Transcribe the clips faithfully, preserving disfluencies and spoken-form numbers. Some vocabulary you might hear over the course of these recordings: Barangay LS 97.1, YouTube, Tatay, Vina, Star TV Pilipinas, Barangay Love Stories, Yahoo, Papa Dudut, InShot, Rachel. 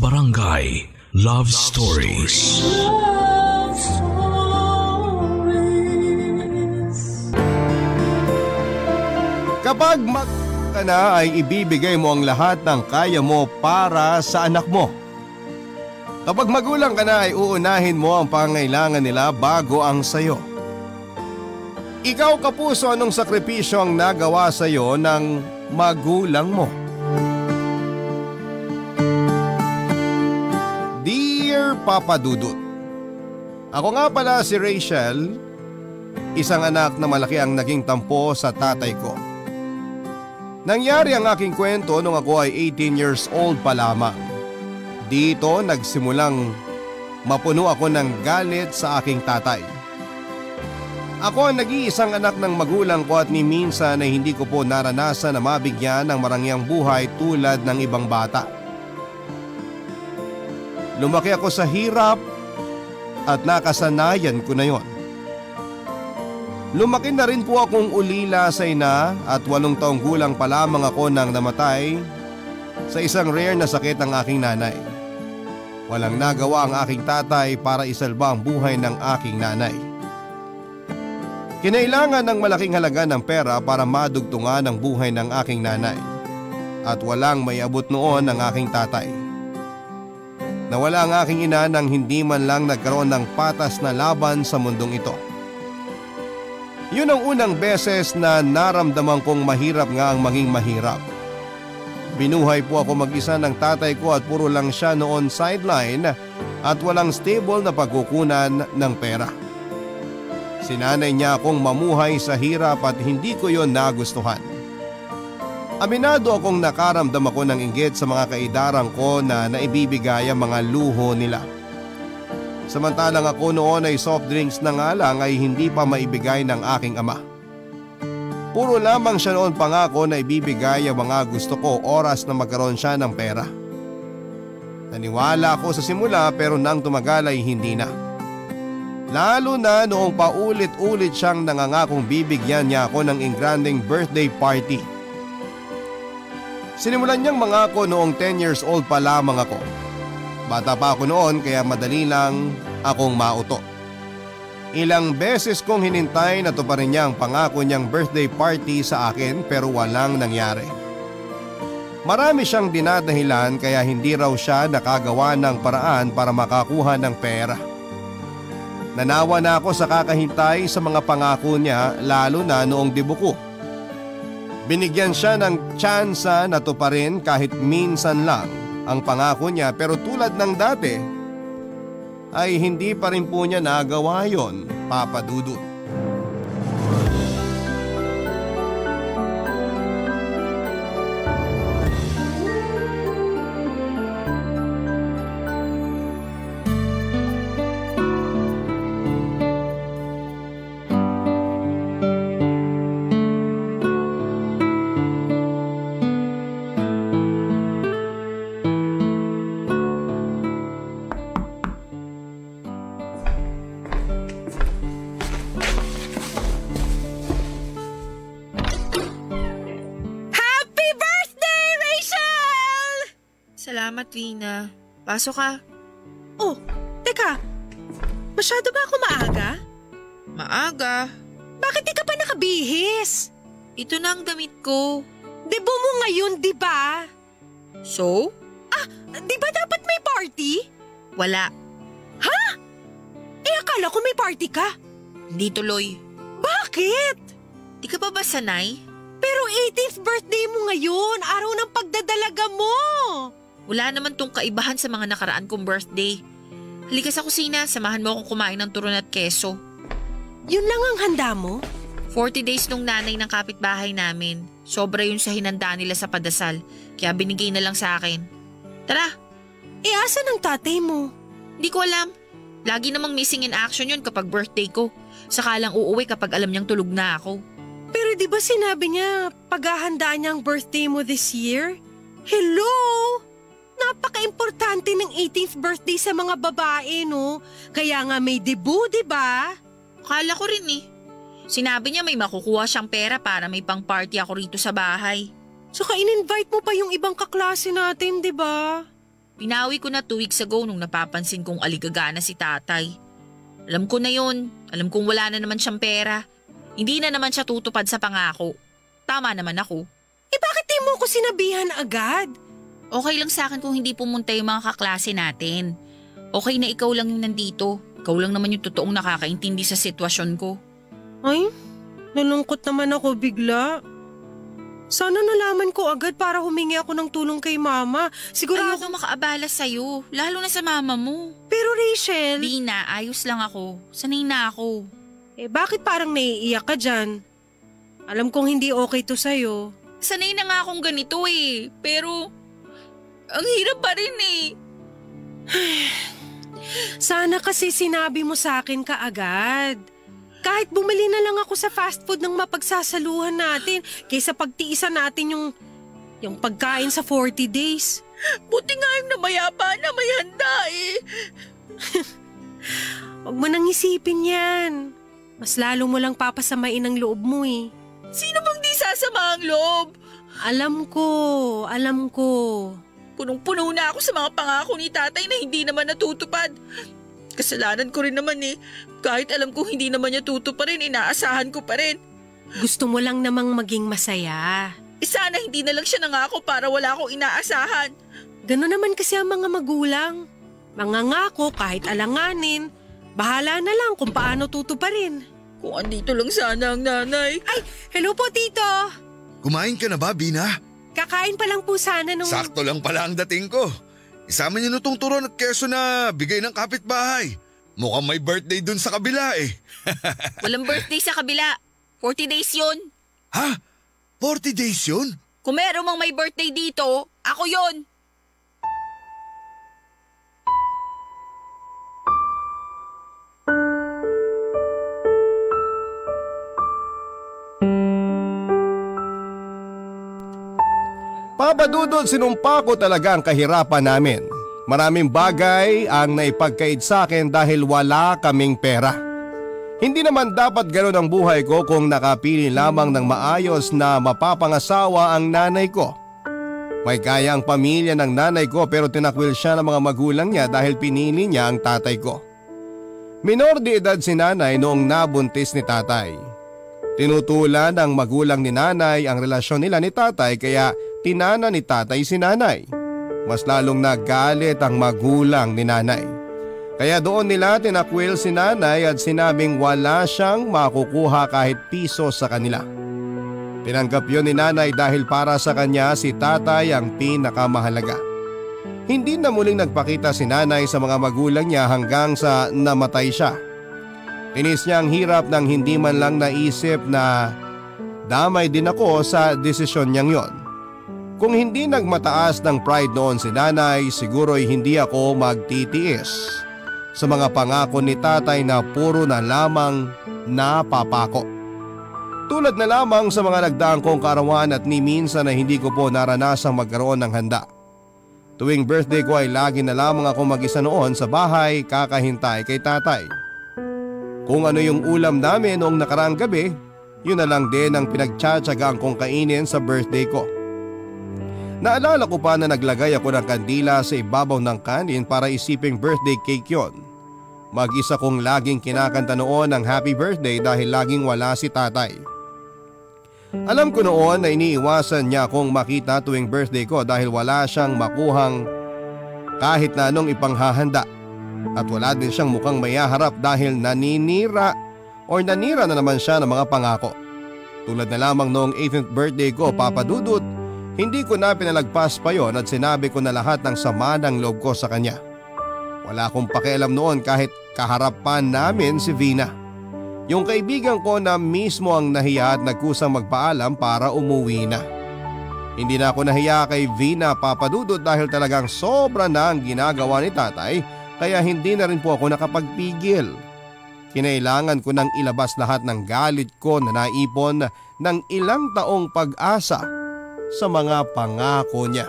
Barangay Love Stories. Love Stories. Kapag magka na ay ibibigay mo ang lahat ng kaya mo para sa anak mo. Kapag magulang ka na ay uunahin mo ang pangailangan nila bago ang sayo. Ikaw, Kapuso, anong sakripisyo ang nagawa sayo ng magulang mo? Papa Dudut. Ako nga pala si Rachel, isang anak na malaki ang naging tampo sa tatay ko. Nangyari ang aking kwento nung ako ay eighteen years old pa lamang. Dito nagsimulang mapuno ako ng galit sa aking tatay. Ako ang nag-iisang anak ng magulang ko at ni minsan ay hindi ko po naranasan na mabigyan ng marangyang buhay tulad ng ibang bata. Lumaki ako sa hirap at nakasanayan ko na yon. Lumaki na rin po akong ulila sa ina at walong taong gulang pa lamang ako nang namatay sa isang rare na sakit ng aking nanay. Walang nagawa ang aking tatay para isalba ang buhay ng aking nanay. Kinailangan ng malaking halaga ng pera para madugtungan ang buhay ng aking nanay at walang may abot noon ang aking tatay. Nawala ang aking ina nang hindi man lang nagkaroon ng patas na laban sa mundong ito. Yun ang unang beses na naramdaman kong mahirap nga ang maging mahirap. Binuhay po ako mag-isa ng tatay ko at puro lang siya noon sideline at walang stable na pagkukunan ng pera. Sinanay niya akong mamuhay sa hirap at hindi ko yon nagustuhan. Aminado akong nakaramdam ako ng inggit sa mga kaidarang ko na naibibigay ang mga luho nila. Samantalang ako noon ay soft drinks na nga lang ay hindi pa maibigay ng aking ama. Puro lamang siya noon pangako na ibibigay ang mga gusto ko oras na magkaroon siya ng pera. Naniwala ako sa simula pero nang tumagal ay hindi na. Lalo na noong paulit-ulit siyang nangangakong bibigyan niya ako ng ingranding birthday party. Sinimulan niyang mangako noong ten years old pa lamang ako. Bata pa ako noon kaya madali lang akong mauto. Ilang beses kong hinintay na tuparin niya ang pangako niyang birthday party sa akin pero walang nangyari. Marami siyang dinadahilan kaya hindi raw siya nakagawa ng paraan para makakuha ng pera. Nanawa na ako sa kakahintay sa mga pangako niya lalo na noong dibuko. Binigyan siya ng tsansa na tuparin kahit minsan lang ang pangako niya pero tulad ng dati ay hindi pa rin po niya nagawa yon, Papa Dudut. Salamat, Vina. Pasok ka. Oh, teka. Masyado ba ako maaga? Maaga? Bakit di ka pa nakabihis? Ito na ang damit ko. Debo mo ngayon, di ba? So? Ah, di ba dapat may party? Wala. Ha? Eh, akala ko may party ka. Hindi tuloy. Bakit? Di ka pa ba sanay? Pero eighteenth birthday mo ngayon, araw ng pagdadalaga mo. Wala naman tong kaibahan sa mga nakaraan kong birthday. Halika sa kusina, samahan mo akong kumain ng turon at keso. Yun lang ang handa mo? forty days nung nanay ng kapitbahay namin. Sobra yun sa hinanda nila sa padasal, kaya binigay na lang sa akin. Tara! E asan ang tatay mo? Hindi ko alam. Lagi namang missing in action yun kapag birthday ko. Saka lang uuwi kapag alam niyang tulog na ako. Pero di ba sinabi niya paghahandaan niya ang birthday mo this year? Hello! Napaka-importante ng eighteenth birthday sa mga babae, no? Kaya nga may debut, di ba? Akala ko rin eh. Sinabi niya may makukuha siyang pera para may pang-party ako rito sa bahay. Saka in-invite mo pa yung ibang kaklase natin, di ba? Pinawi ko na two weeks ago nung napapansin kong aligagana si tatay. Alam ko na yun. Alam kong wala na naman siyang pera. Hindi na naman siya tutupad sa pangako. Tama naman ako. Eh bakit di mo ko sinabihan agad? Okay lang sa akin kung hindi pumunta yung mga kaklase natin. Okay na ikaw lang yung nandito. Ikaw lang naman yung totoong nakakaintindi sa sitwasyon ko. Ay, nalungkot naman ako bigla. Sana nalaman ko agad para humingi ako ng tulong kay mama. Sigurado ayoko makaabala sa'yo, lalo na sa mama mo. Pero Rachel… Vina, ayos lang ako. Sanay na ako. Eh bakit parang naiiyak ka dyan? Alam kong hindi okay to sa'yo. Sanay na nga akong ganito eh. Pero… ang hirap pa rin eh. Sana kasi sinabi mo sa'kin kaagad. Kahit bumili na lang ako sa fast food ng mapagsasaluhan natin kaysa pagtiisan natin yung, yung pagkain sa forty days. Buti nga yung namayapa na may handa eh. Huwag mo nang isipin yan. Mas lalo mo lang papasamain ang loob mo eh. Sino bang di sasama ang loob? Alam ko, alam ko. Punong-puno na ako sa mga pangako ni tatay na hindi naman natutupad. Kasalanan ko rin naman eh. Kahit alam kong hindi naman niya tutuparin, inaasahan ko pa rin. Gusto mo lang namang maging masaya. Eh sana hindi na lang siya nangako para wala akong inaasahan. Gano'n naman kasi ang mga magulang. Mangangako kahit alanganin. Bahala na lang kung paano tutuparin. Kung andito lang sana ang nanay. Ay, hello po tito. Kumain ka na ba, Vina? Kakain pa lang po sana nung… Sakto lang pala ang dating ko. Isama niyo na itong turon at keso na bigay ng kapitbahay. Mukhang may birthday dun sa kabila eh. Walang birthday sa kabila. forty days yun. Ha? forty days yun? Kung meron mang may birthday dito, ako yun. Papa Dudut, sinumpa ko talaga ang kahirapan namin. Maraming bagay ang naipagkait sa akin dahil wala kaming pera. Hindi naman dapat ganoon ang buhay ko kung nakapili lamang ng maayos na mapapangasawa ang nanay ko. May kayang pamilya ng nanay ko pero tinakwil siya ng mga magulang niya dahil pinili niya ang tatay ko. Minor de edad si nanay noong nabuntis ni tatay. Tinutulan ng magulang ni nanay ang relasyon nila ni tatay kaya tinana ni tatay si nanay. Mas lalong nagalit ang magulang ni nanay. Kaya doon nila tinakwil si nanay at sinabing wala siyang makukuha kahit piso sa kanila. Tinanggap yun ni nanay dahil para sa kanya si tatay ang pinakamahalaga. Hindi na muling nagpakita si nanay sa mga magulang niya hanggang sa namatay siya. Tinis niya ang hirap nang hindi man lang naisip na damay din ako sa desisyon niyang yon. Kung hindi nagmataas ng pride noon si nanay, siguro'y hindi ako magtitiis sa mga pangako ni tatay na puro na lamang napapako. Tulad na lamang sa mga nagdaang kong karawan at ni minsan na hindi ko po naranasang magkaroon ng handa. Tuwing birthday ko ay lagi na lamang ako mag-isa noon sa bahay kakahintay kay tatay. Kung ano yung ulam namin noong nakaraang gabi, yun na lang din ang pinagtsatsagaan kong kainin sa birthday ko. Naalala ko pa na naglagay ako ng kandila sa ibabaw ng kanin para isiping birthday cake yon. Mag-isa kong laging kinakanta noon ng happy birthday dahil laging wala si tatay. Alam ko noon na iniiwasan niya akong makita tuwing birthday ko dahil wala siyang makuhang kahit na anong ipanghahanda. At wala din siyang mukhang mayaharap dahil naninira o nanira na naman siya ng mga pangako. Tulad na lamang noong eighteenth birthday ko, Papa Dudut, hindi ko na pinalagpas pa yon at sinabi ko na lahat ng sama ng loob ko sa kanya. Wala akong pakialam noon kahit kaharapan namin si Vina. Yung kaibigan ko na mismo ang nahiya at nagkusang magpaalam para umuwi na. Hindi na ako nahiya kay Vina, Papa Dudut, dahil talagang sobra na ang ginagawa ni tatay kaya hindi na rin po ako nakapagpigil. Kinailangan ko nang ilabas lahat ng galit ko na naipon ng ilang taong pag-asa sa mga pangako niya.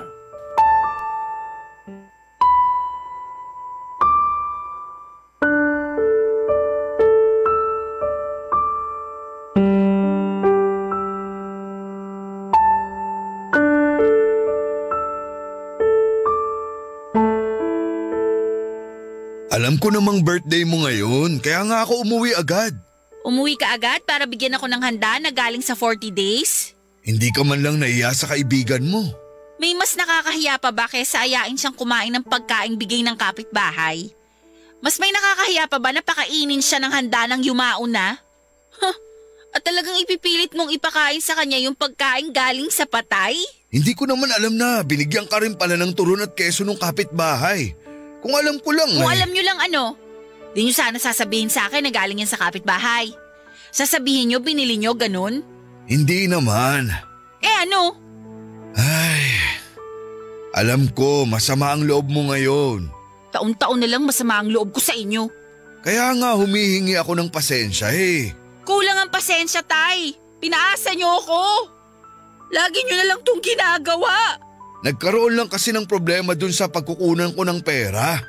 Alam ko namang birthday mo ngayon, kaya nga ako umuwi agad. Umuwi ka agad para bigyan ako ng handa na galing sa forty days? Hindi ka man lang naiya sa kaibigan mo. May mas nakakahiya pa ba kaysa ayain siyang kumain ng pagkaing bigay ng kapitbahay? Mas may nakakahiya pa ba na pakainin siya ng handa ng yumaon na? Huh, at talagang ipipilit mong ipakain sa kanya yung pagkain galing sa patay? Hindi ko naman alam na binigyan ka rin pala ng turon at keso ng kapitbahay. Kung alam ko lang… Kung ay... alam nyo lang ano, di nyo sana sasabihin sa akin na galing yan sa kapitbahay. Sasabihin nyo binili nyo ganun? Hindi naman. Eh ano? Ay… Alam ko, masama ang loob mo ngayon. Taon-taon na lang masama ang loob ko sa inyo. Kaya nga humihingi ako ng pasensya eh. Kulang ang pasensya, Tay. Pinaasa niyo ako. Lagi niyo na lang itong ginagawa. Nagkaroon lang kasi ng problema dun sa pagkukunan ko ng pera.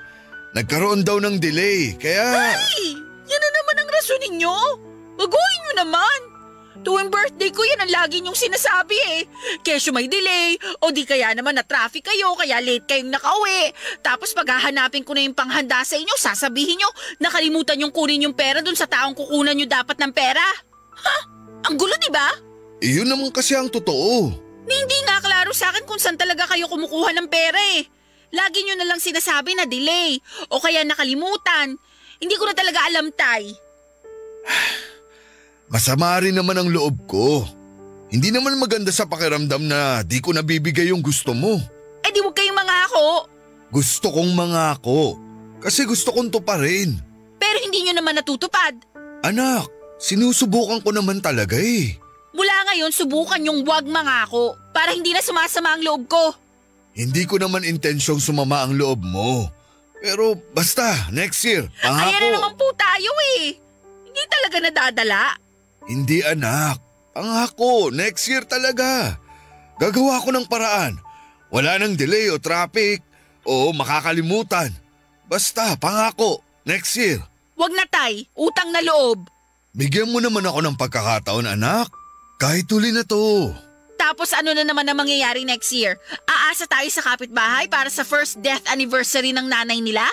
Nagkaroon daw ng delay, kaya… Ay! Yan na naman ang rason ninyo. Baguhin niyo naman. Tuwing birthday ko, yan ang lagi niyong sinasabi eh. Kesyo may delay, o di kaya naman na traffic kayo, kaya late kayong nakauwi. Tapos paghahanapin ko na yung panghanda sa inyo, sasabihin niyo, nakalimutan niyong kunin yung pera dun sa taong kukunan niyo dapat ng pera. Ha? Ang gulo, di ba? Iyon naman kasi ang totoo. Hindi nga klaro sa akin kung saan talaga kayo kumukuha ng pera eh. Lagi niyo na lang sinasabi na delay, o kaya nakalimutan. Hindi ko na talaga alam, Tay. Masama rin naman ang loob ko. Hindi naman maganda sa pakiramdam na di ko nabibigay yung gusto mo. Eh di huwag kayong mangako. Gusto kong mangako. Kasi gusto kong tuparin. Pero hindi nyo naman natutupad. Anak, sinusubukan ko naman talaga eh. Mula ngayon subukan yung huwag mangako para hindi na sumasama ang loob ko. Hindi ko naman intensyong sumama ang loob mo. Pero basta, next year, pangako. Ayan na naman po tayo eh. Hindi talaga nadadala. Hindi anak, ang ako, next year talaga. Gagawa ko ng paraan. Wala nang delay o traffic o makakalimutan. Basta, pangako, next year. Wag na, Tay, utang na loob. Bigyan mo naman ako ng pagkakataon, anak. Kahit tuloy na to. Tapos ano na naman ang mangyayari next year? Aasa tayo sa kapitbahay para sa first death anniversary ng nanay nila?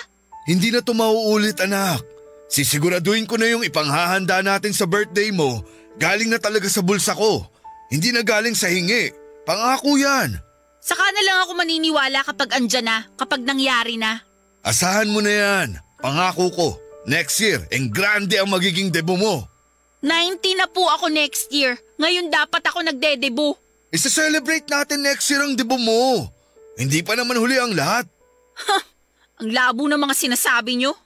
Hindi na to mauulit, anak. Sisiguraduhin ko na yung ipanghahanda natin sa birthday mo, galing na talaga sa bulsa ko. Hindi na galing sa hingi. Pangako yan. Saka na lang ako maniniwala kapag andyan na, kapag nangyari na. Asahan mo na yan. Pangako ko, next year, ang grande ang magiging debut mo. ninety na po ako next year. Ngayon dapat ako nagde-debut. Isa-celebrate natin next year ang debut mo. Hindi pa naman huli ang lahat. Ha! Ang labo ng mga sinasabi nyo.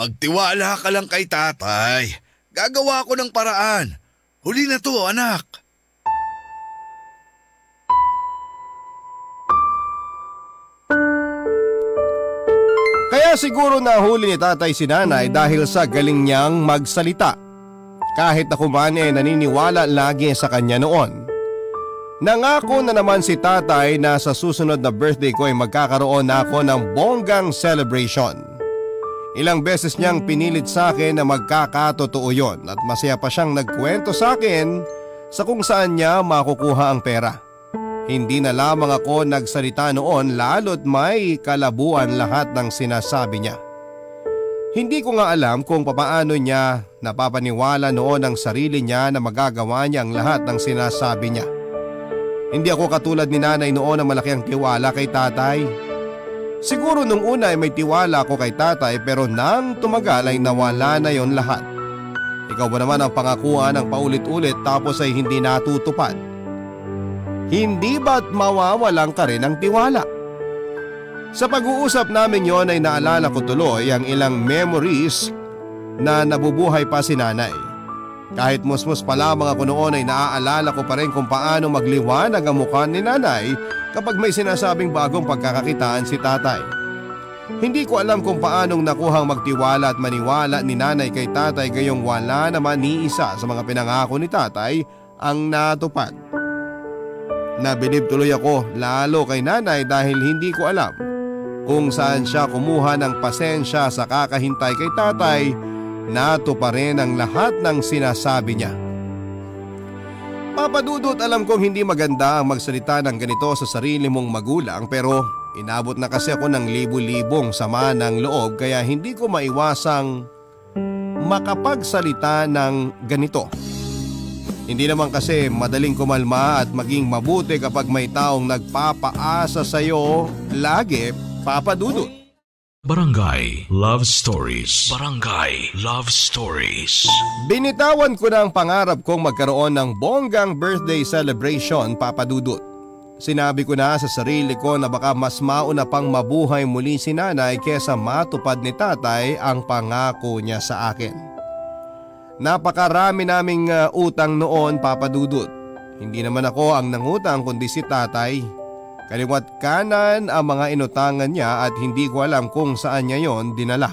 Magtiwala ka lang kay tatay. Gagawa ko ng paraan. Huli na to, anak. Kaya siguro nahuli ni tatay si nanay dahil sa galing niyang magsalita. Kahit ako man eh naniniwala lagi sa kanya noon. Nangako na naman si tatay na sa susunod na birthday ko ay magkakaroon na ako ng bonggang celebration. Ilang beses niyang pinilit sa akin na magkakatotoo yon at masaya pa siyang nagkwento sa akin sa kung saan niya makukuha ang pera. Hindi na lamang ako nagsalita noon lalo't may kalabuan lahat ng sinasabi niya. Hindi ko nga alam kung papaano niya napapaniwala noon ang sarili niya na magagawa niya ang lahat ng sinasabi niya. Hindi ako katulad ni nanay noon na malaki ang tiwala kay tatay. Siguro nung una ay may tiwala ako kay tatay pero nang tumagal ay nawala na yon lahat. Ikaw ba naman ang pangakuan ng paulit-ulit tapos ay hindi natutupad? Hindi ba't mawawalan ka rin ng tiwala? Sa pag-uusap namin yon ay naalala ko tuloy ang ilang memories na nabubuhay pa si nanay. Kahit musmus pa lamang ako noon ay naaalala ko pa rin kung paano magliwanag ang mukha ni nanay kapag may sinasabing bagong pagkakakitaan si tatay. Hindi ko alam kung paanong nakuhang magtiwala at maniwala ni nanay kay tatay gayong wala naman ni isa sa mga pinangako ni tatay ang natupad. Nabilib tuloy ako lalo kay nanay dahil hindi ko alam kung saan siya kumuha ng pasensya sa kakahintay kay tatay na tuparin ang lahat ng sinasabi niya. Papa Dudut, alam kong hindi maganda ang magsalita ng ganito sa sarili mong magulang pero Inabot na kasi ako ng libu-libong sama ng loob kaya hindi ko maiwasang makapagsalita ng ganito. Hindi naman kasi madaling kumalma at maging mabuti kapag may taong nagpapaasa sa'yo lagi, Papa Dudut. Barangay Love Stories. Barangay Love Stories. Binitawan ko na ang pangarap kong magkaroon ng bonggang birthday celebration, Papa Dudut. Sinabi ko na sa sarili ko na baka mas mauna pang mabuhay muli si nanay kesa matupad ni tatay ang pangako niya sa akin. Napakarami naming uh, utang noon, Papa Dudut. Hindi naman ako ang nangutang kundi si tatay. Kaliwat kanan ang mga inutangan niya at hindi ko alam kung saan niya yon dinala.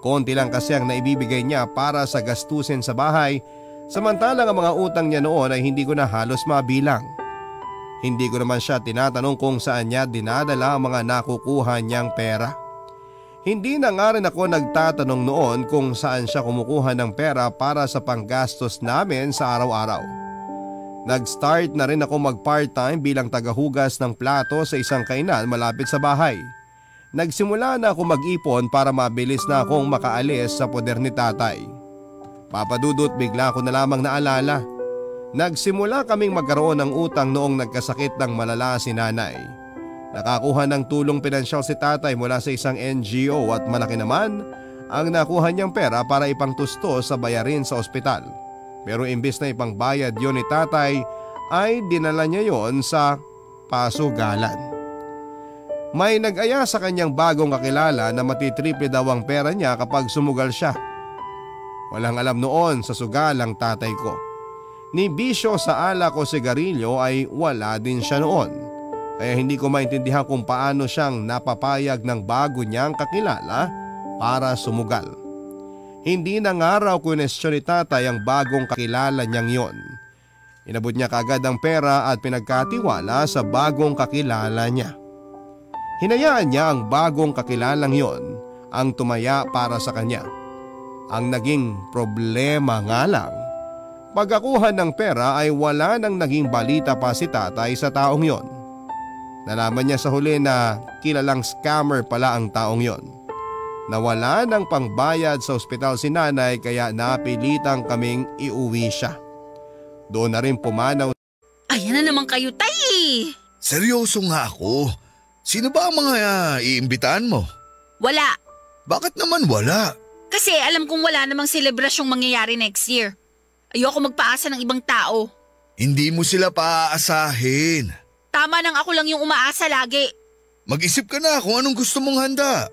Konti lang kasi ang naibibigay niya para sa gastusin sa bahay, samantalang ang mga utang niya noon ay hindi ko na halos mabilang. Hindi ko naman siya tinatanong kung saan niya dinadala ang mga nakukuha niyang pera. Hindi na nga rin ako nagtatanong noon kung saan siya kumukuha ng pera para sa panggastos namin sa araw-araw. Nag-start na rin ako mag-part-time bilang tagahugas ng plato sa isang kainan malapit sa bahay. Nagsimula na ako mag-ipon para mabilis na akong makaalis sa poder ni tatay. Papa Dudut, bigla ko na lamang naalala. Nagsimula kaming magkaroon ng utang noong nagkasakit ng malala si nanay. Nakakuha ng tulong pinansyal si tatay mula sa isang N G O at malaki naman ang nakuha niyang pera para ipangtusto sa bayarin sa ospital. Pero imbis na ipangbayad yon ni tatay ay dinala niya yon sa pasugalan. May nag-aya sa kanyang bagong kakilala na matitriple daw ang pera niya kapag sumugal siya. Walang alam noon sa sugal ang tatay ko. Ni bisyo sa alak o sigarilyo ay wala din siya noon. Kaya hindi ko maintindihan kung paano siyang napapayag ng bago niyang kakilala para sumugal. Hindi na nga raw kunestyon ni tatay ang bagong kakilala niyang yon. Inabot niya kagad ang pera at pinagkatiwala sa bagong kakilala niya. Hinayaan niya ang bagong kakilalang yon ang tumaya para sa kanya. Ang naging problema nga lang, pagkakuha ng pera ay wala nang naging balita pa si tatay sa taong yon. Nalaman niya sa huli na kilalang scammer pala ang taong yon. Nawala ng pangbayad sa ospital si nanay kaya napilitang kaming iuwi siya. Doon na rin pumanaw. Ayan na naman kayo, tay! Seryoso nga ako. Sino ba ang mga uh, iimbitahan mo? Wala. Bakit naman wala? Kasi alam kong wala namang selebrasyong mangyayari next year. Ayoko magpaasa ng ibang tao. Hindi mo sila paaasahin. Tama nang ako lang yung umaasa lagi. Mag-isip ka na kung anong gusto mong handa.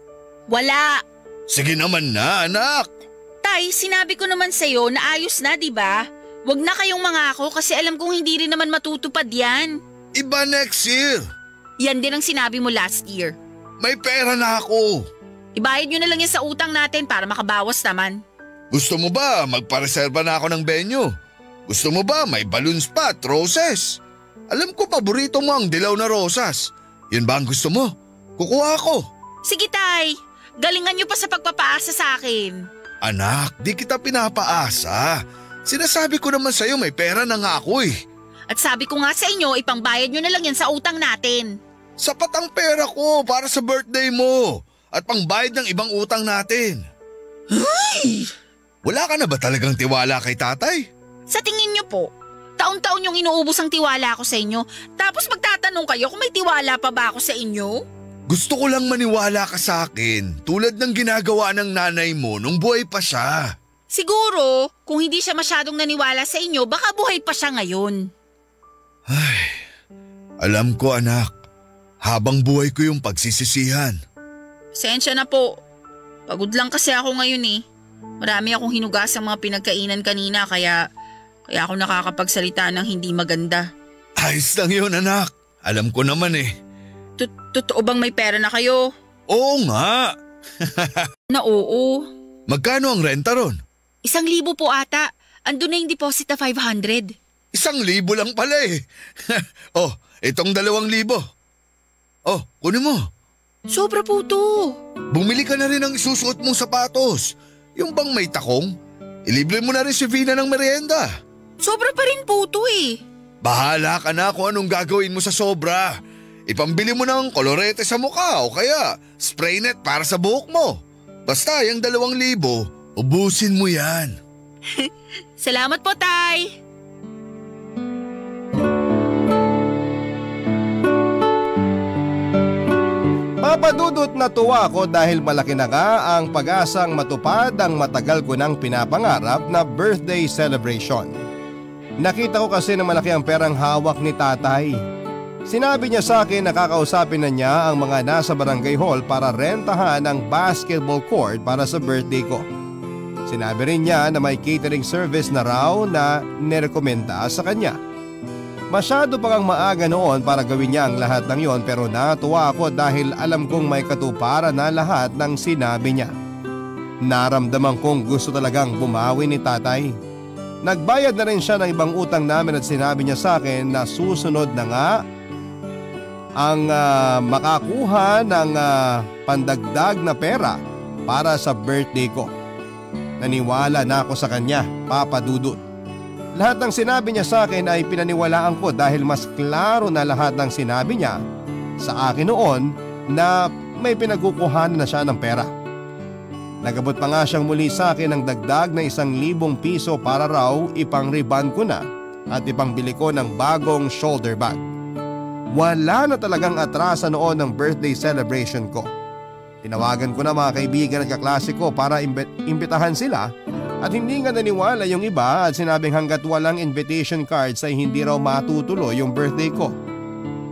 Wala. Sige naman na, anak. Tay, sinabi ko naman sa'yo na ayos na, diba? Huwag na kayong mangako kasi alam kong hindi rin naman matutupad yan. Iba next year. Yan din ang sinabi mo last year. May pera na ako. Ibayad nyo na lang yan sa utang natin para makabawas naman. Gusto mo ba magpareserba na ako ng venue? Gusto mo ba may balloons pa at roses? Alam ko paborito mo ang dilaw na rosas. Yun ba ang gusto mo? Kukuha ako. Sige, tay. Galingan niyo pa sa pagpapaasa sa akin. Anak, di kita pinapaasa. Sinasabi ko naman sa'yo may pera na nga ako eh. At sabi ko nga sa inyo, ipangbayad niyo na lang yan sa utang natin. Sapat ang pera ko para sa birthday mo at pangbayad ng ibang utang natin. Ay! Wala ka na ba talagang tiwala kay tatay? Sa tingin niyo po, taon-taon yung inuubos ang tiwala ko sa inyo. Tapos magtatanong kayo kung may tiwala pa ba ako sa inyo? Gusto ko lang maniwala ka sa akin tulad ng ginagawa ng nanay mo nung buhay pa siya. Siguro, kung hindi siya masyadong naniwala sa inyo, baka buhay pa siya ngayon. Ay, alam ko anak, habang buhay ko yung pagsisisihan. Pasensya na po. Pagod lang kasi ako ngayon eh. Marami akong hinugas ang mga pinagkainan kanina kaya, kaya ako nakakapagsalita ng hindi maganda. Ayos lang yun anak, alam ko naman eh. Totoo bang may pera na kayo? Oo nga. Na oo. Magkano ang renta ron? Isang libo po ata. Andun na yung deposit na five hundred. Isang libo lang pala eh. Oh, itong dalawang libo. Oh, kunin mo. Sobra po to. Bumili ka na rin ng isusuot mong sapatos. Yung bang may takong? Ilibre mo na rin si Vina ng merienda. Sobra pa rin po to eh. Bahala ka na kung anong gagawin mo sa sobra. Ipambili mo ng kolorete sa mukha o kaya spray net para sa buhok mo. Basta yung dalawang libo, ubusin mo yan. Salamat po, Tay! Papa Dudut, natuwa ako dahil malaki na nga ang pag-asang matupad ang matagal ko nang pinapangarap na birthday celebration. Nakita ko kasi na malaki ang perang hawak ni Tatay. Sinabi niya sa akin na kakausapin na niya ang mga nasa barangay hall para rentahan ang basketball court para sa birthday ko. Sinabi rin niya na may catering service na raw na nirekomenda sa kanya. Masyado pa kang maaga noon para gawin niya ang lahat ng yon, pero natuwa ako dahil alam kong may katuparan na lahat ng sinabi niya. Naramdaman kong gusto talagang bumawi ni Tatay. Nagbayad na rin siya ng ibang utang namin at sinabi niya sa akin na susunod na nga ang uh, makakuha ng uh, pandagdag na pera para sa birthday ko. Naniwala na ako sa kanya, Papa Dudut. Lahat ng sinabi niya sa akin ay pinaniwalaan ko dahil mas klaro na lahat ng sinabi niya sa akin noon na may pinagkukuhanan na siya ng pera. Nagabot pa nga siyang muli sa akin ng dagdag na isang libong piso para raw ipang-reban ko na at ipangbili ko ng bagong shoulder bag. Wala na talagang atrasa noon ng birthday celebration ko. Tinawagan ko na mga kaibigan at kaklase ko para imbe- imbitahan sila. At hindi nga naniwala yung iba at sinabing hanggat walang invitation cards ay hindi raw matutuloy yung birthday ko.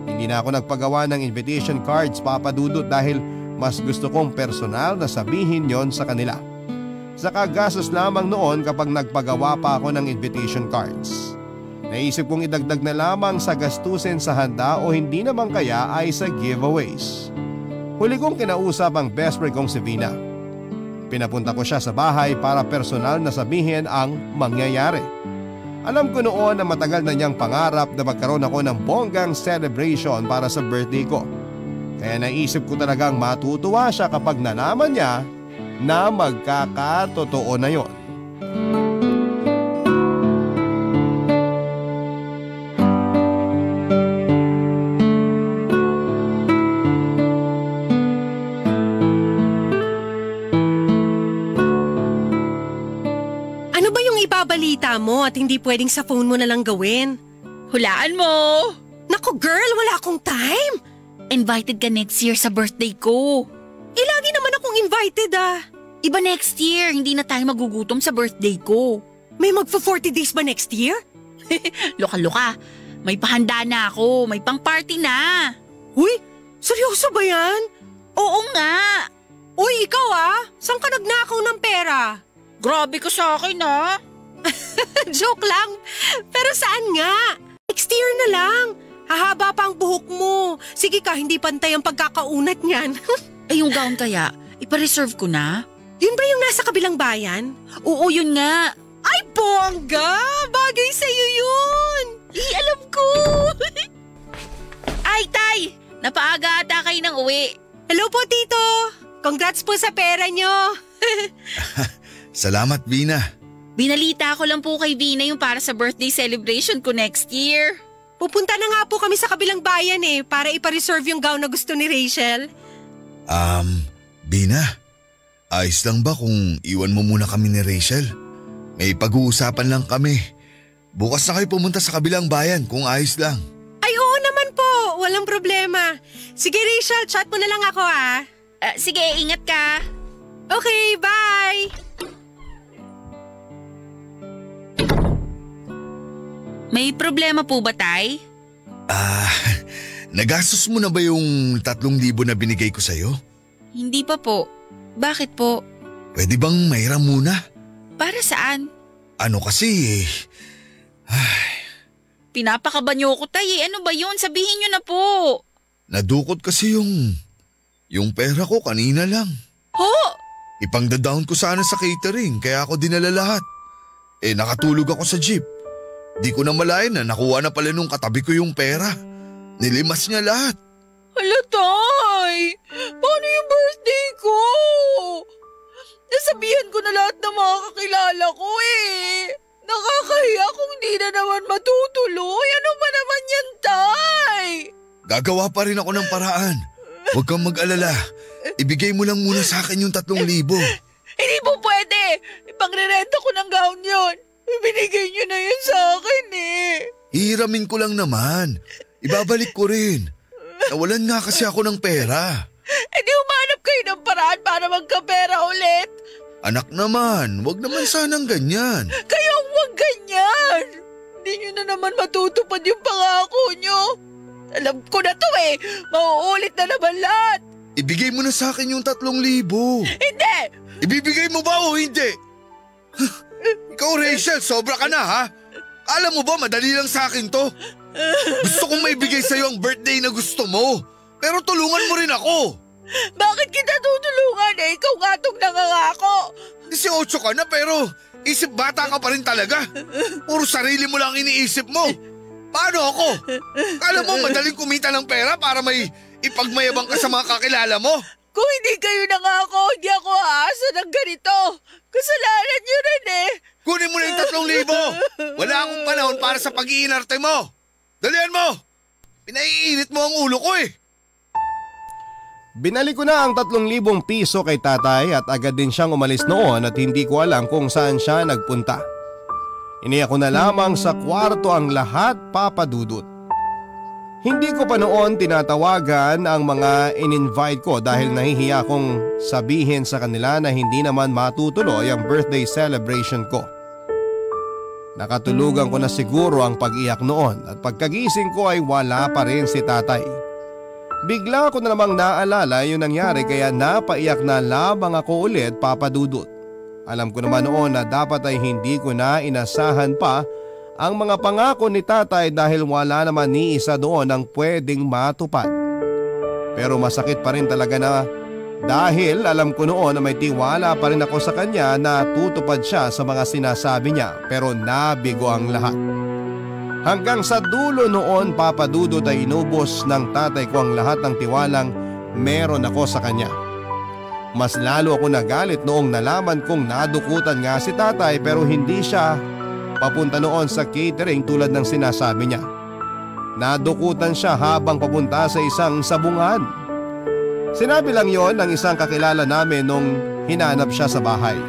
Hindi na ako nagpagawa ng invitation cards, Papa Dudut, dahil mas gusto kong personal na sabihin yon sa kanila. Saka gastos lamang noon kapag nagpagawa pa ako ng invitation cards. Naisip kong idagdag na lamang sa gastusin sa handa o hindi naman kaya ay sa giveaways. Huli kong kinausap ang best friend kong si Vina. Pinapunta ko siya sa bahay para personal na sabihin ang mangyayari. Alam ko noon na matagal na niyang pangarap na magkaroon ako ng bonggang celebration para sa birthday ko. Kaya naisip ko talagang matutuwa siya kapag nalaman niya na magkakatotoo na yon. Mo at hindi pwedeng sa phone mo na lang gawin. Hulaan mo! Naku girl, wala akong time! Invited ka next year sa birthday ko. Eh, lagi naman akong invited ah. Iba next year, hindi na tayo magugutom sa birthday ko. May magpa forty days ba next year? Loka-loka, may pahanda na ako, may pang party na. Uy, seryoso ba yan? Oo nga. Uy, ikaw ah, saan ka nagnakaw ng pera? Grabe ka sa akin ah. Joke lang, pero saan nga? Next year na lang. Hahaba pa ang buhok mo. Sige ka, hindi pantay ang pagkakaunat niyan. Ay, yung gown kaya, ipareserve ko na? Yun ba yung nasa kabilang bayan? Oo, yun nga. Ay, bongga! Bagay sa'yo yun! Ay, alam ko! Ay, Tay! Napaaga ata kayo ng uwi. Hello po, Tito! Congrats po sa pera nyo! Salamat, Vina. Binalita ko lang po kay Vina yung para sa birthday celebration ko next year. Pupunta na nga po kami sa kabilang bayan eh, para ipareserve yung gown na gusto ni Rachel. Um, Vina, ayos lang ba kung iwan mo muna kami ni Rachel? May pag-uusapan lang kami. Bukas na kayo pumunta sa kabilang bayan kung ayos lang. Ay oo naman po, walang problema. Sige Rachel, chat mo na lang ako ah. Uh, sige, ingat ka. Okay, bye! May problema po ba, Tay? Ah, nagastos mo na ba yung tatlong libo na binigay ko sa'yo? Hindi pa po. Bakit po? Pwede bang mahiram muna? Para saan? Ano kasi eh. Ay. Pinapakaba niyo ko, Tay. Ano ba yun? Sabihin niyo na po. Nadukot kasi yung, yung pera ko kanina lang. Ho? Ipangda-down ko sana sa catering kaya ako dinala lahat. Eh nakatulog ako sa jeep. Di ko na malayan na nakuha na pala nung katabi ko yung pera. Nilimas niya lahat. Hala, Tay! Paano yung birthday ko? Nasabihan ko na lahat ng mga kakilala ko eh. Nakakahiya kung di na naman matutuloy. Ano ba naman yan, Tay? Gagawa pa rin ako ng paraan. Huwag kang mag-alala. Ibigay mo lang muna sa akin yung tatlong libo. Hindi po pwede. Ipangrerenta ko ng gown yun. Ibinigay niyo na yun sa akin eh. Hihiramin ko lang naman. Ibabalik ko rin. Nawalan nga kasi ako ng pera. Hindi umanap kayo ng paraan para magkapera ulit. Anak naman, wag naman sanang ganyan. Kayo ang wag ganyan. Hindi nyo na naman matutupad yung pangako nyo. Alam ko na to eh, mauulit na naman lahat. Ibigay mo na sa akin yung tatlong libo. Hindi! Ibibigay mo ba o hindi? Ikaw Rachel, sobra ka na ha? Alam mo ba madali lang sa akin to? Gusto kong maibigay sa'yo ang birthday na gusto mo. Pero tulungan mo rin ako. Bakit kita tutulungan eh? Ikaw nga itong nangangako. eighteen ka na pero isip bata ka pa rin talaga. Puro sarili mo lang iniisip mo. Paano ako? Kala mo madaling kumita ng pera para may ipagmayabang ka sa mga kakilala mo? Kung hindi kayo nangako, hindi ako aasa ng ganito. Kasalanan nyo rin eh. Kunin mo na yung tatlong libo. Wala akong panahon para sa pag-iinarte mo. Dalihan mo! Pinaiinit mo ang ulo ko eh. Binalik ko na ang tatlong libong piso kay tatay at agad din siyang umalis noon at hindi ko alam kung saan siya nagpunta. Iniyak ko na lamang sa kwarto ang lahat, Papa Dudut. Hindi ko pa noon tinatawagan ang mga in-invite ko dahil nahihiya kong sabihin sa kanila na hindi naman matutuloy ang birthday celebration ko. Nakatulugan ko na siguro ang pag-iyak noon at pagkagising ko ay wala pa rin si tatay. Bigla ko na namang naalala yung nangyari kaya napaiyak na lamang ako ulit, Papa Dudut. Alam ko naman noon na dapat ay hindi ko na inasahan pa ang mga pangako ni tatay dahil wala naman ni isa doon ang pwedeng matupad. Pero masakit pa rin talaga na dahil alam ko noon na may tiwala pa rin ako sa kanya na tutupad siya sa mga sinasabi niya pero nabigo ang lahat. Hanggang sa dulo noon, Papa Dudut, ay inubos ng tatay ko ang lahat ng tiwalang meron ako sa kanya. Mas lalo ako nagalit noong nalaman kong nadukutan nga si tatay pero hindi siya papunta noon sa catering tulad ng sinasabi niya. Nadukutan siya habang papunta sa isang sabungan. Sinabi lang yon ng isang kakilala namin nung hinanap siya sa bahay.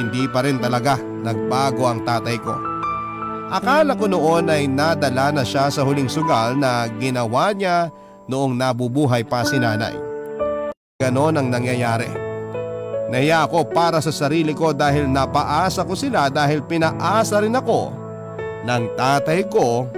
Hindi pa rin talaga nagbago ang tatay ko. Akala ko noon ay nadala na siya sa huling sugal na ginawa niya noong nabubuhay pa si nanay. Ganon ang nangyayari. Nahiya ako para sa sarili ko dahil napaasa ko sila dahil pinaasa rin ako ng tatay ko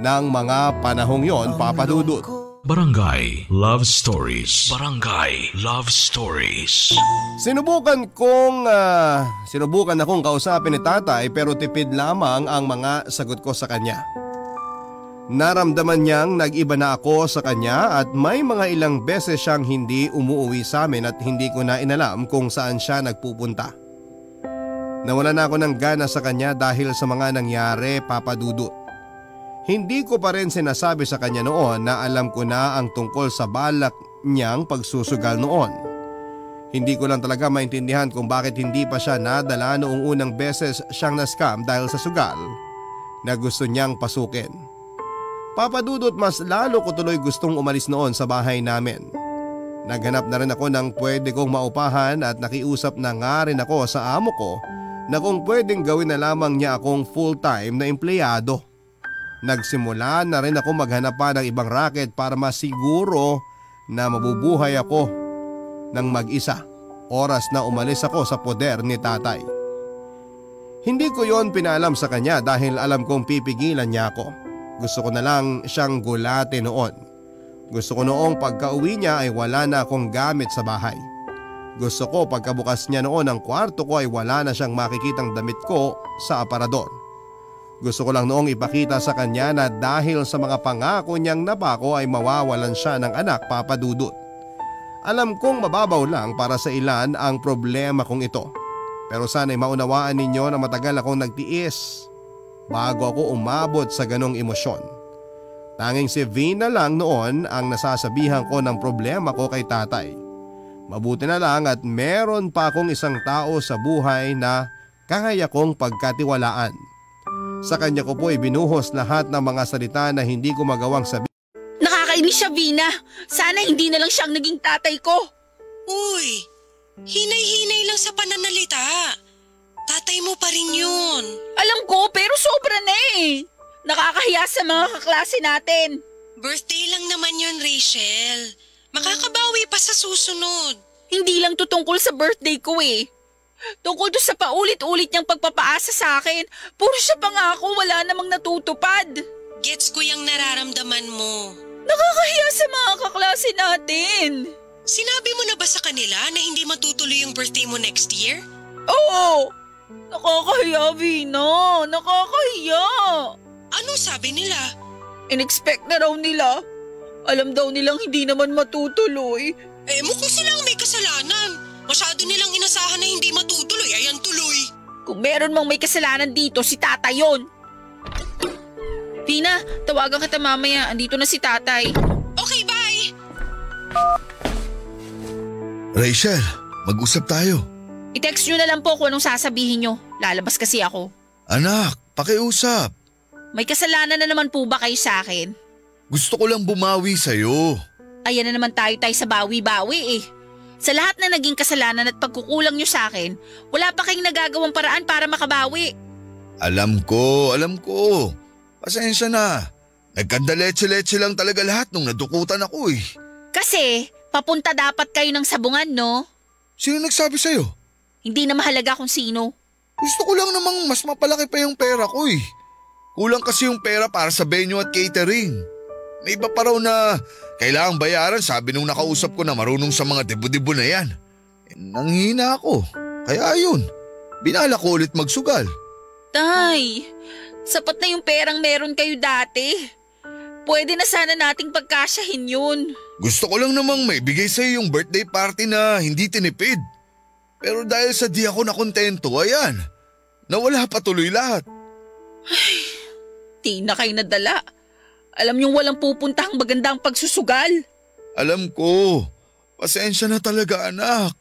ng mga panahong yon, Papa Dudut. Barangay Love Stories. Barangay Love Stories. Sinubukan kong, uh, sinubukan akong kausapin ni tatay pero tipid lamang ang mga sagot ko sa kanya. Naramdaman niyang nag-iba na ako sa kanya at may mga ilang beses siyang hindi umuwi sa amin at hindi ko na inalam kung saan siya nagpupunta. Nawala na ako ng gana sa kanya dahil sa mga nangyari, Papa Dudut. Hindi ko pa rin sinasabi sa kanya noon na alam ko na ang tungkol sa balak niyang pagsusugal noon. Hindi ko lang talaga maintindihan kung bakit hindi pa siya nadala noong unang beses siyang na-scam dahil sa sugal na gusto niyang pasukin. Papa Dudut, mas lalo ko tuloy gustong umalis noon sa bahay namin. Naghanap na rin ako ng pwede kong maupahan at nakiusap na nga rin ako sa amo ko na kung pwedeng gawin na lamang niya akong full-time na empleyado. Nagsimula na rin ako maghanap pa ng ibang racket para masiguro na mabubuhay ako ng mag-isa oras na umalis ako sa poder ni tatay. Hindi ko yon pinalam sa kanya dahil alam kong pipigilan niya ako. Gusto ko na lang siyang gulatin noon. Gusto ko noong pagka-uwi niya ay wala na akong gamit sa bahay. Gusto ko pagkabukas niya noon ang kwarto ko ay wala na siyang makikitang damit ko sa aparador. Gusto ko lang noong ipakita sa kanya na dahil sa mga pangako niyang napako ay mawawalan siya ng anak, Papa Dudut. Alam kong mababaw lang para sa ilan ang problema kong ito. Pero sana'y maunawaan ninyo na matagal akong nagtiis bago ako umabot sa ganong emosyon. Tanging si Vina lang noon ang nasasabihan ko ng problema ko kay tatay. Mabuti na lang at meron pa akong isang tao sa buhay na kaya kong pagkatiwalaan. Sa kanya ko po ibinuhos lahat ng mga salita na hindi ko magawang sabihin. Nakaka Nakakainis siya, Vina. Sana hindi na lang siyang naging tatay ko. Uy, hinay-hinay lang sa pananalita. Tatay mo pa rin yun. Alam ko, pero sobra na eh. Nakakahiya sa mga kaklase natin. Birthday lang naman yun, Rachel. Makakabawi pa sa susunod. Hindi lang to tungkol sa birthday ko eh. Tungkol to sa paulit-ulit niyang pagpapaasa sa akin. Puro siya pangako, wala namang natutupad. Gets ko yung nararamdaman mo. Nakakahiya sa mga kaklase natin. Sinabi mo na ba sa kanila na hindi matutuloy yung birthday mo next year? Oo! Nakakahiya, Vina. Nakakahiya. Anong sabi nila? Inexpect na raw nila. Alam daw nilang hindi naman matutuloy. Eh, mukhang silang may kasalanan. Masyado nilang inasahan na hindi matutuloy. Ayan, tuloy. Kung meron mang may kasalanan dito, si tatay yun. Vina, tawagan kita mamaya. Andito na si tatay. Okay, bye. Rachel, mag-usap tayo. I-text nyo na lang po kung anong sasabihin nyo. Lalabas kasi ako. Anak, pakiusap. May kasalanan na naman po ba kayo sa akin? Gusto ko lang bumawi sa'yo. Ayan na naman tayo tayo sa bawi-bawi eh. Sa lahat na naging kasalanan at pagkukulang nyo sa akin, wala pa kayong nagagawang paraan para makabawi. Alam ko, alam ko. Pasensya na. Nagkandaletse-letse lang talaga lahat nung nadukutan ako eh. Kasi, papunta dapat kayo ng sabungan, no? Sino nagsabi sa'yo? Hindi na mahalaga kung sino. Gusto ko lang namang mas mapalaki pa yung pera ko eh. Kulang kasi yung pera para sa venue at catering. May iba pa raw na kailangang bayaran, sabi nung nakausap ko na marunong sa mga debo-debo na yan. Eh, nanghina ako. Kaya ayun, binala ko ulit magsugal. Tay, sapat na yung perang meron kayo dati. Pwede na sana nating pagkasyahin yun. Gusto ko lang namang may bigay sa'yo yung birthday party na hindi tinipid. Pero dahil sa di ako nakontento, ayan, nawala pa tuloy lahat. Ay, di na kayo nadala. Alam niyong walang pupuntahang maganda ang pagsusugal. Alam ko. Pasensya na talaga, anak.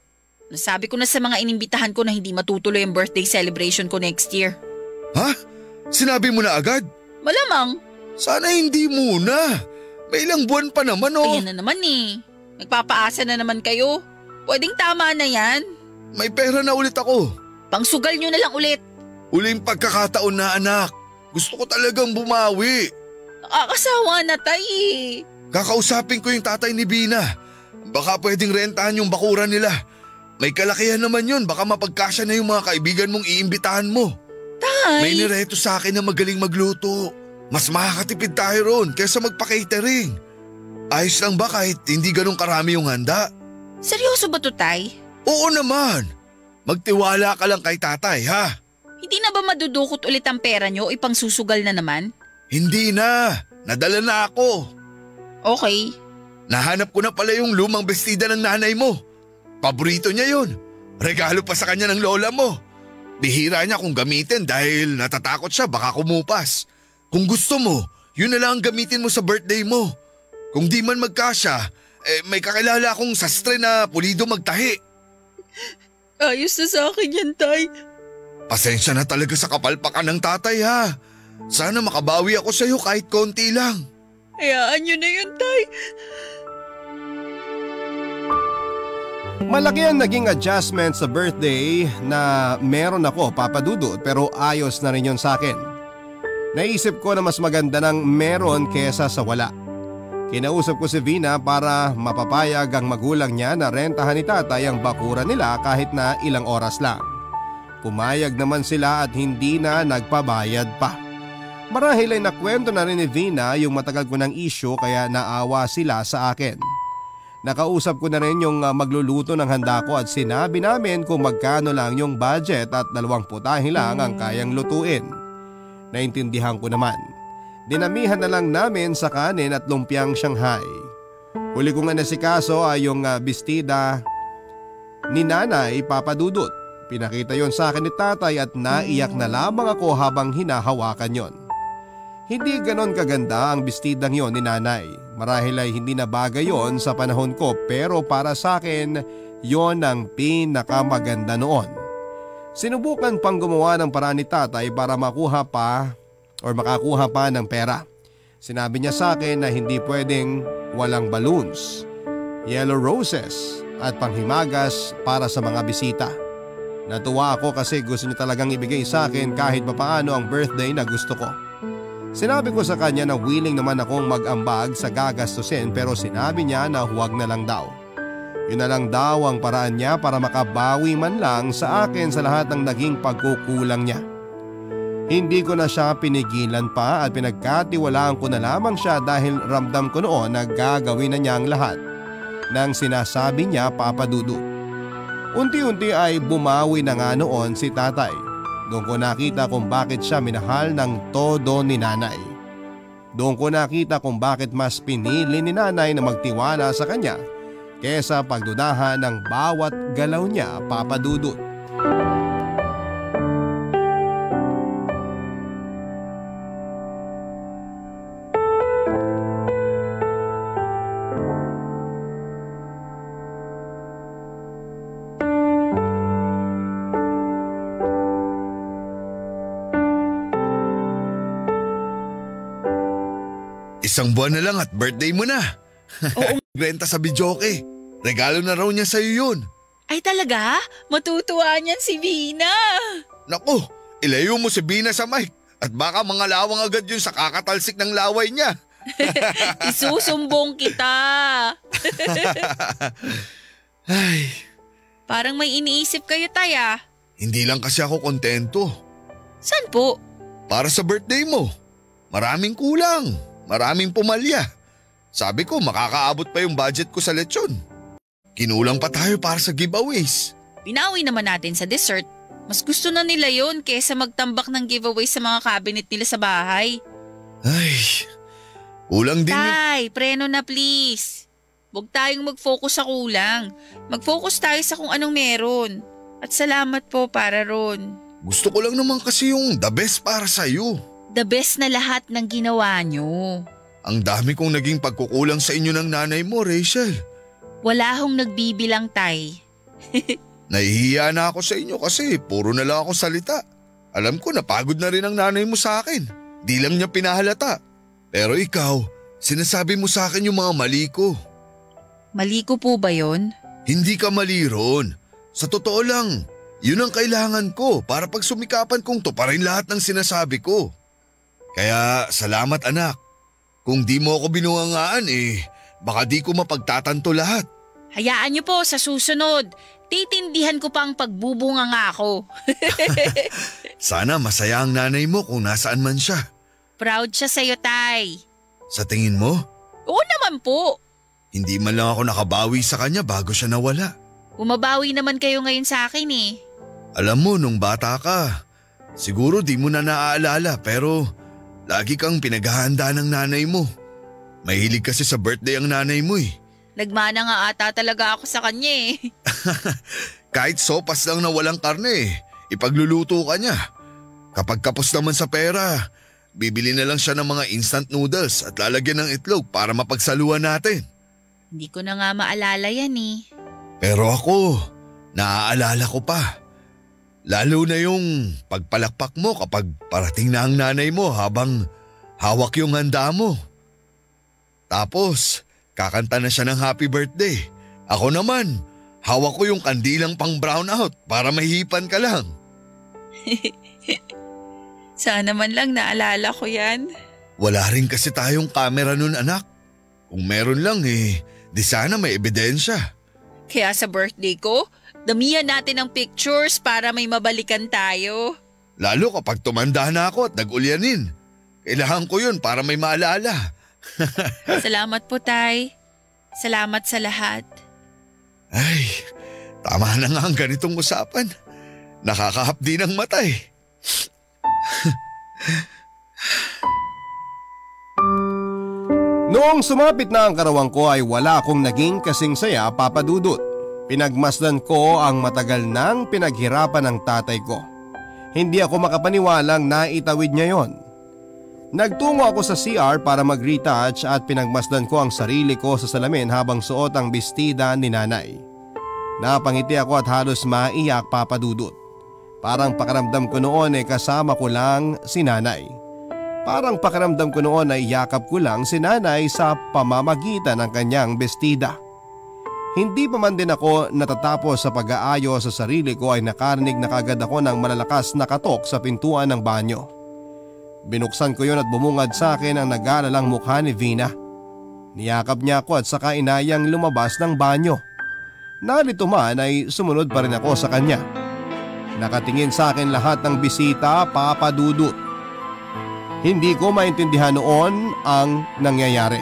Nasabi ko na sa mga inimbitahan ko na hindi matutuloy ang birthday celebration ko next year. Ha? Sinabi mo na agad? Malamang. Sana hindi muna. May ilang buwan pa naman oh. Ayan na naman eh. Nagpapaasa na naman kayo. Pwedeng tama na yan. May pera na ulit ako. Pangsugal niyo na lang ulit. Uling pagkakataon na, anak. Gusto ko talagang bumawi. Nakakasawa na tayo eh. Kakausapin ko yung tatay ni Vina. Baka pwedeng rentahan yung bakuran nila. May kalakihan naman yun. Baka mapagkasya na yung mga kaibigan mong iimbitahan mo. Tay! May nireto sa akin na magaling magluto. Mas makakatipid tayo ron kaysa magpa-catering. Ayos lang ba kahit hindi ganun karami yung handa? Seryoso ba to, Tay? Oo naman. Magtiwala ka lang kay tatay, ha? Hindi na ba madudukot ulit ang pera nyo o ipangsusugal na naman? Hindi na. Nadala na ako. Okay. Nahanap ko na pala yung lumang bestida ng nanay mo. Paborito niya yun. Regalo pa sa kanya ng lola mo. Bihira niya kung gamitin dahil natatakot siya baka kumupas. Kung gusto mo, yun na lang ang gamitin mo sa birthday mo. Kung di man magkasya, eh, may kakilala akong sastre na pulido magtahi. Ayos na sa akin yan, Tay. Pasensya na talaga sa kapalpakan ng tatay, ha? Sana makabawi ako sa'yo kahit konti lang. Hayaan nyo na yun, Tay. Malaki ang naging adjustment sa birthday na meron ako, Papa Dudut, pero ayos na rin yun sa'kin. Naisip ko na mas maganda ng meron kesa sa wala. Kinausap ko si Vina para mapapayag ang magulang niya na rentahan ni tatay ang bakura nila kahit na ilang oras lang. Pumayag naman sila at hindi na nagpabayad pa. Marahil ay nakwento na rin ni Vina yung matagal ko ng isyu kaya naawa sila sa akin. Nakausap ko na rin yung magluluto ng handa ko at sinabi namin kung magkano lang yung budget at dalawang putahe lang ang kayang lutuin. Naintindihan ko naman. Dinamihan na lang namin sa kanin at lumpiang Shanghai. Huli ko nga nasikaso ay yung bestida ni Nanay, Papa Dudut. Pinakita yon sa akin ni tatay at naiyak na lamang ako habang hinahawakan yon. Hindi ganon kaganda ang bestidang yon ni nanay. Marahil ay hindi na bagay yon sa panahon ko pero para sa akin yon ang pinakamaganda noon. Sinubukan pang gumawa ng paraan ni tatay para makuha pa o makakuha pa ng pera. Sinabi niya sa akin na hindi pwedeng walang balloons, yellow roses at panghimagas para sa mga bisita. Natuwa ako kasi gusto niya talagang ibigay sa akin kahit papaano ang birthday na gusto ko. Sinabi ko sa kanya na willing naman akong mag-ambag sa gagastusin pero sinabi niya na huwag na lang daw. Yun na lang daw ang paraan niya para makabawi man lang sa akin sa lahat ng naging pagkukulang niya. Hindi ko na siya pinigilan pa at pinagkatiwalaan ko na lamang siya dahil ramdam ko noon na gagawin na niya ang lahat nang sinasabi niya, Papa Dudu. Unti-unti ay bumawi na nga noon si tatay. Doon ko nakita kung bakit siya minahal ng todo ni nanay. Doon ko nakita kung bakit mas pinili ni nanay na magtiwala sa kanya kesa pagdudahan ng bawat galaw niya, Papa Dudut. Isang buwan na lang at birthday mo na. Oo. Benta sa Bijoke. Regalo na raw niya sa'yo yun. Ay talaga? Matutuwa niyan si Vina. Naku, ilayo mo si Vina sa mic at baka mga lawang agad yun sa kakatalsik ng laway niya. Isusumbong kita. Ay. Parang may iniisip kayo, Taya. Hindi lang kasi ako kontento. San po? Para sa birthday mo. Maraming kulang. Maraming pumalya. Sabi ko makakaabot pa yung budget ko sa lechon. Kinulang pa tayo para sa giveaways. Binawi naman natin sa dessert. Mas gusto na nila yun kesa magtambak ng giveaway sa mga cabinet nila sa bahay. Ay, kulang din. Tay, yung... preno na please. Huwag tayong mag-focus sa kulang. Mag-focus tayo sa kung anong meron. At salamat po para ron. Gusto ko lang naman kasi yung the best para sa'yo. The best na lahat ng ginawa nyo. Ang dami kong naging pagkukulang sa inyo ng nanay mo, Rachel. Wala hong nagbibilang, Tay. Nahihiya na ako sa inyo kasi puro na lang ako salita. Alam ko napagod na rin ang nanay mo sa akin. Di lang niya pinahalata. Pero ikaw, sinasabi mo sa akin yung mga mali ko. Mali ko po ba yun? Hindi ka mali ron. Sa totoo lang, yun ang kailangan ko para pag sumikapan kong tuparin lahat ng sinasabi ko. Kaya salamat anak. Kung di mo ako binuhangaan eh, baka di ko mapagtatanto lahat. Hayaan niyo po sa susunod. Titindihan ko pa ang pagbubunga nga ako. Sana masaya ang nanay mo kung nasaan man siya. Proud siya sa'yo, Tay. Sa tingin mo? Oo naman po. Hindi man lang ako nakabawi sa kanya bago siya nawala. Umabawi naman kayo ngayon sa akin eh. Alam mo, nung bata ka, siguro di mo na naaalala pero... lagi kang pinaghahanda ng nanay mo. Mahilig kasi sa birthday ang nanay mo eh. Nagmana nga ata talaga ako sa kanya eh. Kahit sopas lang na walang karne eh, ipagluluto ka niya. Kapag kapos naman sa pera, bibili na lang siya ng mga instant noodles at lalagyan ng itlog para mapagsaluhan natin. Hindi ko na nga maalala yan eh. Pero ako, naaalala ko pa. Lalo na yung pagpalakpak mo kapag parating na ang nanay mo habang hawak yung handa mo. Tapos, kakanta na siya ng happy birthday. Ako naman, hawak ko yung kandilang pang brown out para mahihipan ka lang. Sana man lang naalala ko yan. Wala rin kasi tayong camera nun anak. Kung meron lang eh, di sana may ebidensya. Kaya sa birthday ko, damihan natin ang pictures para may mabalikan tayo. Lalo kapag tumanda na ako at nag-ulyanin. Kailangan ko yun para may maalala. Salamat po, Tay. Salamat sa lahat. Ay, tama na nga ang ganitong usapan. Nakakahapdi ng matay. Noong sumapit na ang karawang ko ay wala akong naging kasing saya, Papa Dudut. Pinagmasdan ko ang matagal nang pinaghirapan ng tatay ko. Hindi ako makapaniwalang naitawid niya yon. Nagtungo ako sa C R para mag-retouch at pinagmasdan ko ang sarili ko sa salamin habang suot ang bestida ni nanay. Napangiti ako at halos maiyak, Papa Dudut. Parang pakiramdam ko noon eh kasama ko lang si nanay. Parang pakiramdam ko noon ay yakap ko lang si nanay sa pamamagitan ng kanyang bestida. Hindi pa man din ako natatapos sa pag-aayos sa sarili ko ay nakarinig na kagad ako ng malalakas na katok sa pintuan ng banyo. Binuksan ko yun at bumungad sa akin ang nag-aalalang mukha ni Vina. Niyakap niya ako at saka inayang lumabas ng banyo. Nalito man ay sumunod pa rin ako sa kanya. Nakatingin sa akin lahat ng bisita, Papa Dudut. Hindi ko maintindihan noon ang nangyayari.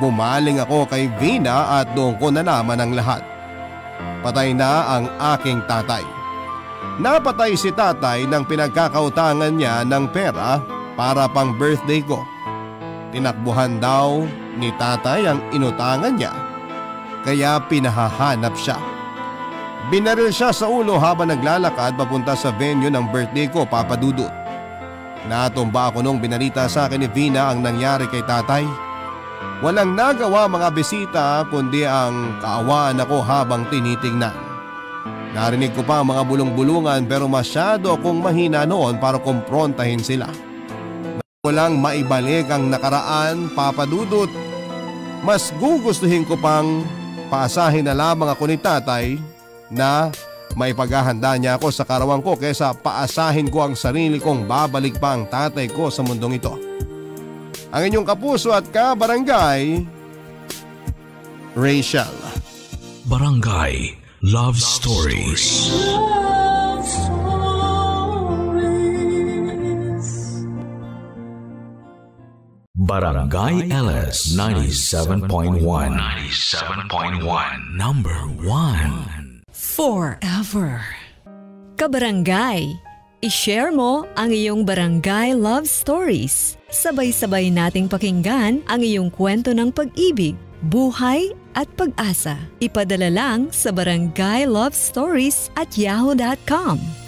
Bumaling ako kay Vina at doon ko nalaman ang lahat. Patay na ang aking tatay. Napatay si tatay nang pinagkakautangan niya ng pera para pang birthday ko. Tinakbuhan daw ni tatay ang inutangan niya, kaya pinahahanap siya. Binaril siya sa ulo habang naglalakad papunta sa venue ng birthday ko, Papa Dudut. Natumba ako nung binalita sa akin ni Vina ang nangyari kay tatay. Walang nagawa mga bisita kundi ang kaawaan ako habang tinitingnan. Narinig ko pa ang mga bulong-bulungan pero masyado akong mahina noon para kumprontahin sila. Walang maibalik ang nakaraan, Papa Dudut. Mas gugustuhin ko pang paasahin na lamang ako ni tatay na may paghahanda niya ako sa karawang ko kaysa paasahin ko ang sarili kong babalik pa ang tatay ko sa mundong ito. Ang inyong kapuso at kabarangay, Rachel. Barangay Love Stories. Love Stories. Barangay L S ninety-seven point one. ninety-seven point one. Number one. Forever. Kabarangay, i-share mo ang iyong Barangay Love Stories. Sabay-sabay nating pakinggan ang iyong kwento ng pag-ibig, buhay at pag-asa. Ipadala lang sa Barangay Love Stories at yahoo dot com.